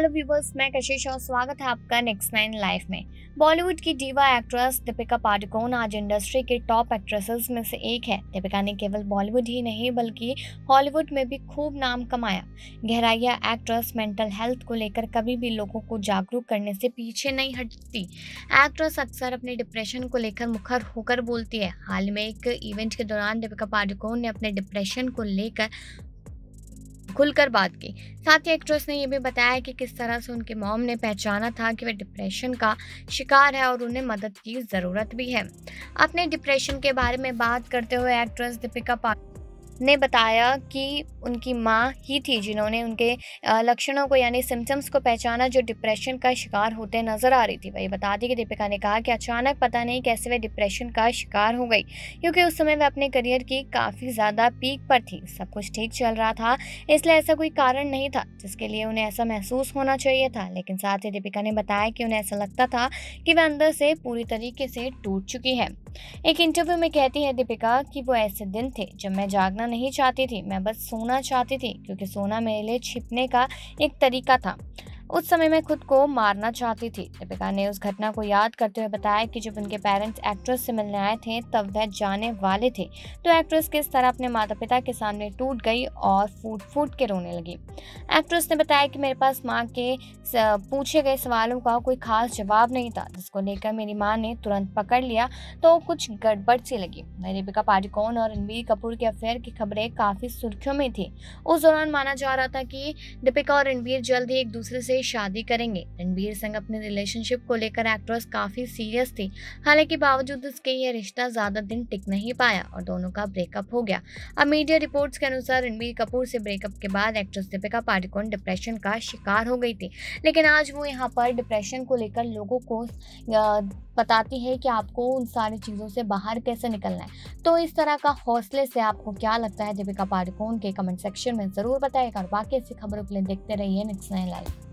Hello viewers, मैं कशिश और स्वागत है आपका नेक्स्ट 9 लाइफ में। बॉलीवुड की डीवा एक्ट्रेस दीपिका पादुकोण आज इंडस्ट्री के टॉप एक्ट्रेसेस में से एक है। दीपिका ने केवल बॉलीवुड ही नहीं बल्कि हॉलीवुड में भी खूब नाम कमाया। गहराइया एक्ट्रेस मेंटल हेल्थ को लेकर कभी भी लोगों को जागरूक करने से पीछे नहीं हटती। एक्ट्रेस अक्सर अपने डिप्रेशन को लेकर मुखर होकर बोलती है। हाल में एक इवेंट के दौरान दीपिका पादुकोण ने अपने डिप्रेशन को लेकर खुलकर बात की। साथ ही एक्ट्रेस ने यह भी बताया कि किस तरह से उनके मॉम ने पहचाना था कि वह डिप्रेशन का शिकार है और उन्हें मदद की ज़रूरत भी है। अपने डिप्रेशन के बारे में बात करते हुए एक्ट्रेस दीपिका ने बताया कि उनकी माँ ही थी जिन्होंने उनके लक्षणों को यानी सिम्टम्स को पहचाना, जो डिप्रेशन का शिकार होते नजर आ रही थी। वही बता दी कि दीपिका ने कहा कि अचानक पता नहीं कैसे वह डिप्रेशन का शिकार हो गई, क्योंकि उस समय वह अपने करियर की काफ़ी ज़्यादा पीक पर थी। सब कुछ ठीक चल रहा था, इसलिए ऐसा कोई कारण नहीं था जिसके लिए उन्हें ऐसा महसूस होना चाहिए था। लेकिन साथ ही दीपिका ने बताया कि उन्हें ऐसा लगता था कि वह अंदर से पूरी तरीके से टूट चुकी है। एक इंटरव्यू में कहती है दीपिका कि वो ऐसे दिन थे जब मैं जागना नहीं चाहती थी, मैं बस सोना चाहती थी, क्योंकि सोना मेरे लिए छिपने का एक तरीका था। उस समय मैं खुद को मारना चाहती थी। दीपिका ने उस घटना को याद करते हुए बताया कि जब उनके पेरेंट्स एक्ट्रेस से मिलने आए थे तब वह जाने वाले थे, तो एक्ट्रेस किस तरह अपने माता पिता के सामने टूट गई और फूट फूट के रोने लगी। एक्ट्रेस ने बताया कि मेरे पास माँ के पूछे गए सवालों का कोई खास जवाब नहीं था, जिसको लेकर मेरी माँ ने तुरंत पकड़ लिया तो कुछ गड़बड़ सी लगी। दीपिका पादुकोण और रणबीर कपूर के अफेयर की खबरें काफ़ी सुर्खियों में थी। उस दौरान माना जा रहा था कि दीपिका और रणबीर जल्द ही एक दूसरे से शादी करेंगे। रणबीर सिंह अपने रिलेशनशिप को लेकर एक्ट्रेस काफी सीरियस थी, हालांकि बावजूद इसके यह रिश्ता ज्यादा दिन टिक नहीं पाया और दोनों का ब्रेकअप हो गया। अब मीडिया रिपोर्ट्स के अनुसार रणबीर कपूर से ब्रेकअप के बाद एक्ट्रेस दीपिका पादुकोण डिप्रेशन का शिकार हो गई थी, लेकिन आज वो यहाँ पर डिप्रेशन को लेकर लोगों को बताती है कि आपको उन सारी चीज़ों से बाहर कैसे निकलना है। तो इस तरह का हौसले से आपको क्या लगता है दीपिका पादुकोण के कमेंट सेक्शन में ज़रूर बताइएगा। और बाकी ऐसी खबरों के लिए देखते रहिए नेक्स्ट 9 लाइफ।